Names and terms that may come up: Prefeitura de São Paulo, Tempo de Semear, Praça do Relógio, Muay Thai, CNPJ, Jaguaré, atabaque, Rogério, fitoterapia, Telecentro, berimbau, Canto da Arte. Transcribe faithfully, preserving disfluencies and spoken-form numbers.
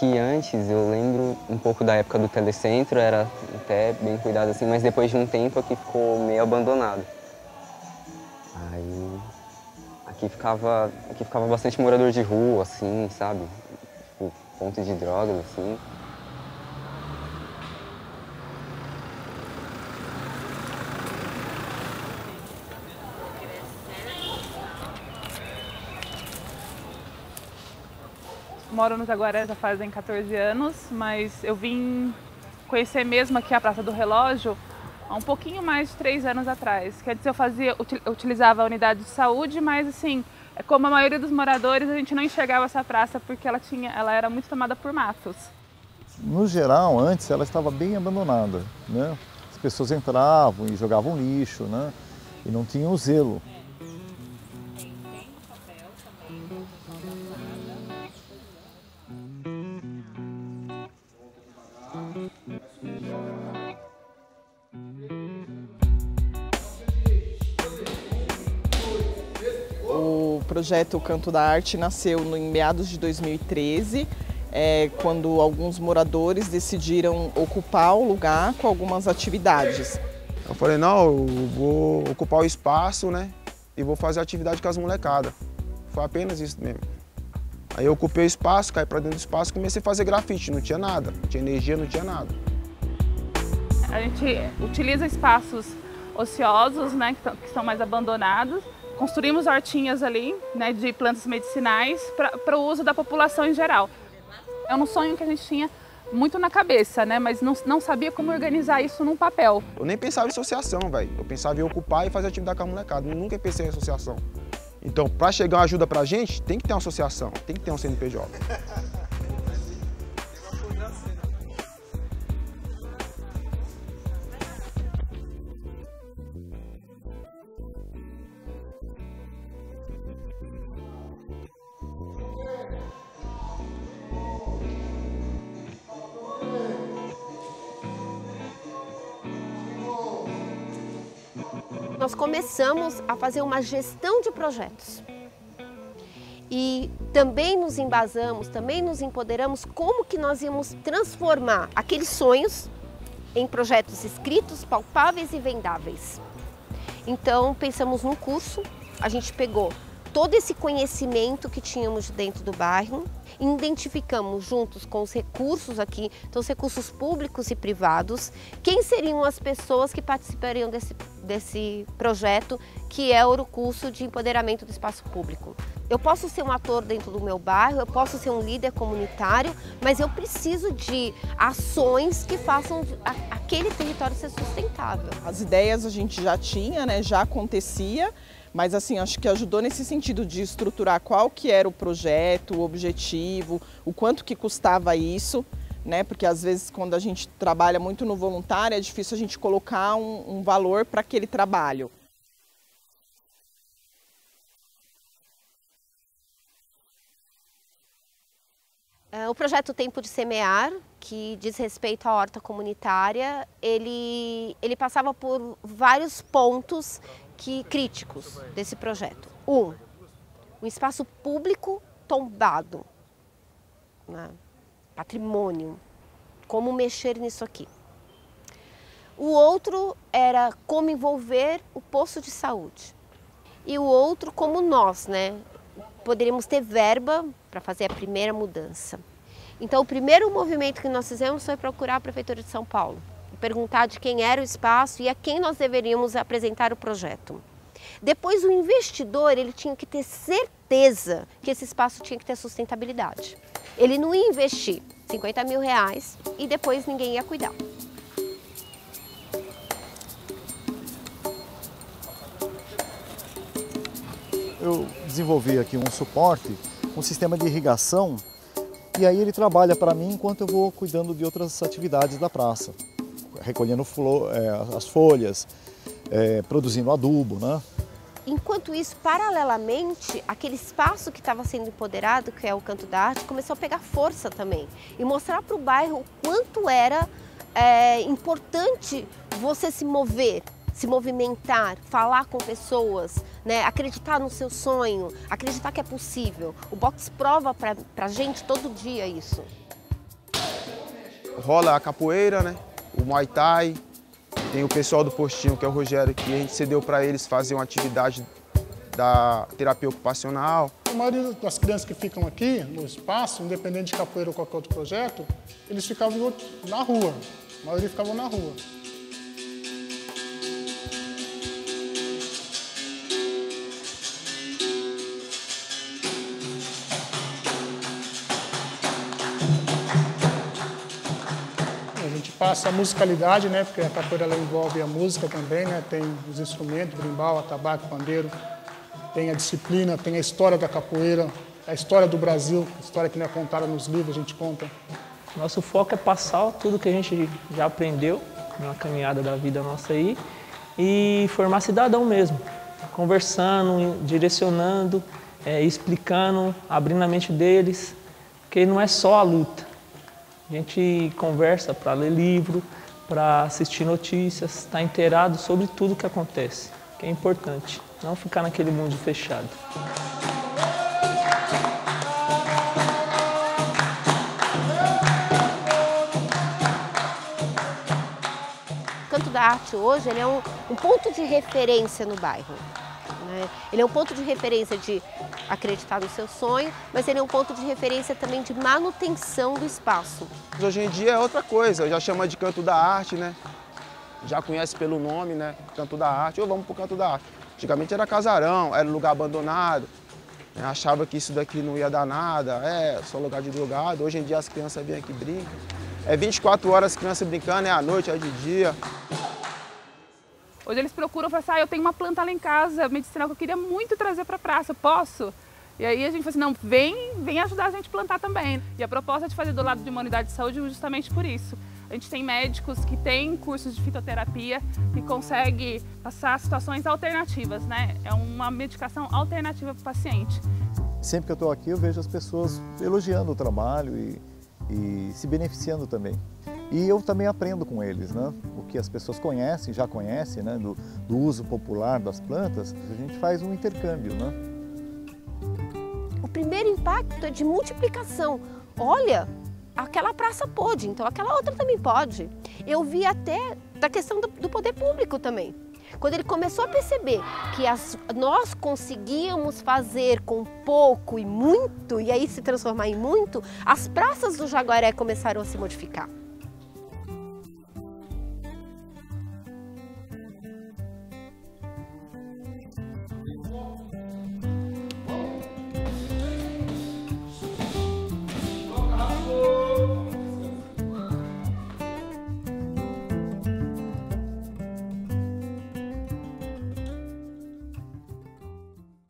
que antes, eu lembro um pouco da época do Telecentro, era até bem cuidado assim, mas depois de um tempo aqui ficou meio abandonado. Aí aqui ficava, aqui ficava bastante morador de rua, assim, sabe? Tipo, ponto de drogas, assim. Moro no Jaguaré já fazem quatorze anos, mas eu vim conhecer mesmo aqui a Praça do Relógio há um pouquinho mais de três anos atrás. Quer dizer, eu fazia, utilizava a unidade de saúde, mas assim, como a maioria dos moradores, a gente não enxergava essa praça porque ela, tinha, ela era muito tomada por matos. No geral, antes ela estava bem abandonada, né? As pessoas entravam e jogavam lixo, né? E não tinham zelo. O projeto Canto da Arte nasceu em meados de dois mil e treze, é, quando alguns moradores decidiram ocupar o lugar com algumas atividades. Eu falei, não, eu vou ocupar o espaço, né, e vou fazer atividade com as molecadas. Foi apenas isso mesmo. Aí eu ocupei o espaço, caí pra dentro do espaço e comecei a fazer grafite, não tinha nada, não tinha energia, não tinha nada. A gente utiliza espaços ociosos, né, que, que são mais abandonados. Construímos hortinhas ali, né, de plantas medicinais para o uso da população em geral. É um sonho que a gente tinha muito na cabeça, né, mas não, não sabia como organizar isso num papel. Eu nem pensava em associação, velho. Eu pensava em ocupar e fazer atividade com a molecada. Eu nunca pensei em associação. Então, para chegar uma ajuda para a gente, tem que ter uma associação, tem que ter um C N P J. Nós começamos a fazer uma gestão de projetos e também nos embasamos, também nos empoderamos como que nós íamos transformar aqueles sonhos em projetos escritos, palpáveis e vendáveis. Então pensamos num curso, a gente pegou todo esse conhecimento que tínhamos dentro do bairro, identificamos juntos com os recursos aqui, então os recursos públicos e privados, quem seriam as pessoas que participariam desse desse projeto, que é o curso de empoderamento do espaço público. Eu posso ser um ator dentro do meu bairro, eu posso ser um líder comunitário, mas eu preciso de ações que façam a, aquele território ser sustentável. As ideias a gente já tinha, né, já acontecia, mas assim, acho que ajudou nesse sentido de estruturar qual que era o projeto, o objetivo, o quanto que custava isso. Né? Porque às vezes quando a gente trabalha muito no voluntário é difícil a gente colocar um, um valor para aquele trabalho. É, o projeto Tempo de Semear, que diz respeito à horta comunitária, ele, ele passava por vários pontos que, críticos desse projeto. Um, um espaço público tombado, né? Patrimônio, como mexer nisso aqui. O outro era como envolver o posto de saúde. E o outro, como nós, né, poderíamos ter verba para fazer a primeira mudança. Então, o primeiro movimento que nós fizemos foi procurar a Prefeitura de São Paulo, perguntar de quem era o espaço e a quem nós deveríamos apresentar o projeto. Depois, o investidor, ele tinha que ter certeza que esse espaço tinha que ter sustentabilidade. Ele não ia investir cinquenta mil reais e depois ninguém ia cuidar. Eu desenvolvi aqui um suporte, um sistema de irrigação, e aí ele trabalha para mim enquanto eu vou cuidando de outras atividades da praça, recolhendo flor, é, as folhas, é, produzindo adubo, né? Enquanto isso, paralelamente, aquele espaço que estava sendo empoderado, que é o Canto da Arte, começou a pegar força também e mostrar para o bairro o quanto era é, importante você se mover, se movimentar, falar com pessoas, né? Acreditar no seu sonho, acreditar que é possível. O Box prova para a gente todo dia isso. rola a capoeira, né? O Muay Thai. Tem o pessoal do postinho, que é o Rogério, que a gente cedeu para eles fazer uma atividade da terapia ocupacional. A maioria das crianças que ficam aqui no espaço, independente de capoeira ou qualquer outro projeto, eles ficavam na rua. A maioria ficavam na rua. Passa a musicalidade, né? Porque a capoeira ela envolve a música também, né? Tem os instrumentos, berimbau, atabaque, pandeiro, tem a disciplina, tem a história da capoeira, a história do Brasil, a história que não é contada nos livros, a gente conta. Nosso foco é passar tudo que a gente já aprendeu na caminhada da vida nossa aí e formar cidadão mesmo, conversando, direcionando, é, explicando, abrindo a mente deles, porque não é só a luta. A gente conversa para ler livro, para assistir notícias, estar inteirado sobre tudo que acontece, que é importante, não ficar naquele mundo fechado. O Canto da Arte hoje ele é um, um ponto de referência no bairro. Né? Ele é um ponto de referência de acreditar no seu sonho, mas ele é um ponto de referência também de manutenção do espaço. Hoje em dia é outra coisa, já chama de Canto da Arte, né? Já conhece pelo nome, né? Canto da Arte, ou vamos pro Canto da Arte. Antigamente era casarão, era lugar abandonado, né? Achava que isso daqui não ia dar nada, é só lugar de drogado. Hoje em dia as crianças vêm aqui e brincam. É vinte e quatro horas as crianças brincando, é à noite, é de dia. Hoje eles procuram e falam assim, ah, eu tenho uma planta lá em casa, medicinal, que eu queria muito trazer para a praça, posso? E aí a gente fala assim, não, vem, vem ajudar a gente a plantar também. E a proposta de fazer do lado de uma unidade de saúde é justamente por isso. A gente tem médicos que têm cursos de fitoterapia, que conseguem passar situações alternativas, né? É uma medicação alternativa para o paciente. Sempre que eu estou aqui eu vejo as pessoas elogiando o trabalho e, e se beneficiando também. E eu também aprendo com eles, né? O que as pessoas conhecem, já conhecem, né? Do, do uso popular das plantas, a gente faz um intercâmbio, né? O primeiro impacto é de multiplicação. Olha, aquela praça pôde, então aquela outra também pode. Eu vi até da questão do, do poder público também. Quando ele começou a perceber que as, nós conseguíamos fazer com pouco e muito, e aí se transformar em muito, as praças do Jaguaré começaram a se modificar.